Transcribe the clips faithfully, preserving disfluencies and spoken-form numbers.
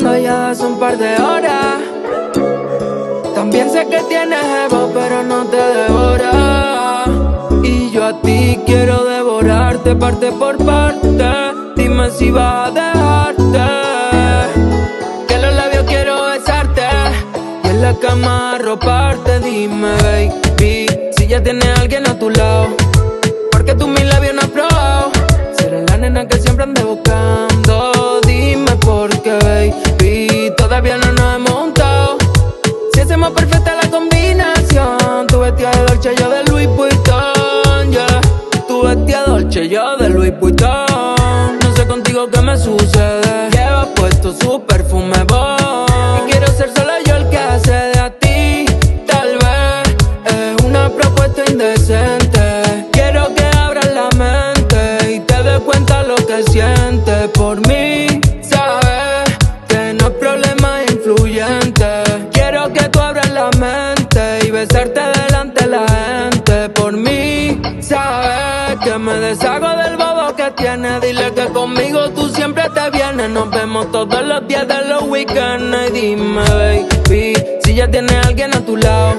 cuando ya hace un par de horas. También sé que tienes ego, pero no te devora. Y yo a ti quiero devorarte parte por parte. Dime si vas a dejarte, que los labios quiero besarte y en la cama arroparte. Dime, baby, si ya tienes a alguien a tu lado, porque tú mis labios no has probado. Seré la nena que siempre ande buscando. Dime por qué, baby, todavía no nos hemos juntado. Si hacemos perfecta la combinación, tú vestida de Dolce, yo de Louis Vuitton, yeah. Tú vestida de Dolce, yo de Louis Vuitton. No sé contigo qué me sucede, lleva puesto su perfume bon, y quiero ser solo yo el que hace de a ti. Tal vez es una propuesta indecente, quiero que abras la mente y te des cuenta lo que sientes por mí. Sabes que no es problema influyente, quiero que tú abras la mente y besarte delante de la gente por mí. Sabes que me deshago del bobo que tienes, dile que conmigo tú siempre te vienes. Nos vemos todos los días de los weekends. Y dime, baby, si ya tienes a alguien a tu lado,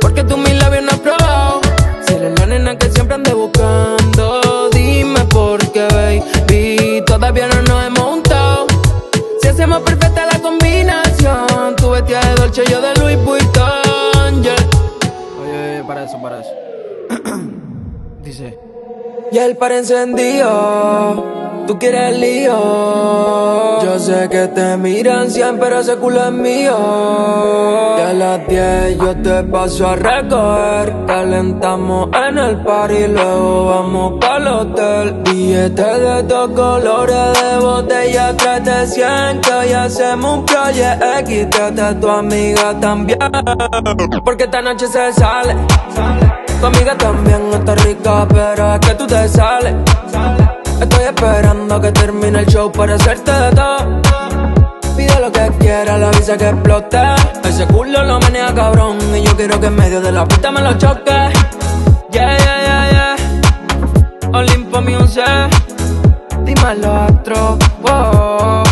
porque tú mis labios no has probado. Seré la nena que siempre ande buscando. Dime por qué, baby, todavía no nos hemos juntado. Si hacemos perfecta la combinación, tú vestida de Dolce, yo de Louis Vuitton, yeah. Oye, oye, para eso, para eso. Dice: y el par encendido, tú quieres lío. Yo sé que te miran cien, pero ese culo es mío. Y a las diez yo te paso a recoger. Calentamos en el party, luego vamos pa'l hotel. Billetes de dos colores, de botella tres de cien, que hoy hacemos un Project X. Trata a tu amiga también, porque esta noche se sale. Tu amiga también está rica, pero es que tú te sales. Estoy esperando que termine el show para hacerte de todo. Pide lo que quiera, la visa que explote. Ese culo lo maneja cabrón, y yo quiero que en medio de la pista me lo choque. Yeah, yeah, yeah, yeah. Olympo Music, dímelo astro, oh.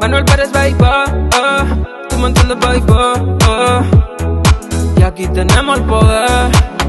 Manuel Pérez, baby, oh. Tú me entiendes, baby, oh. Y aquí tenemos el poder.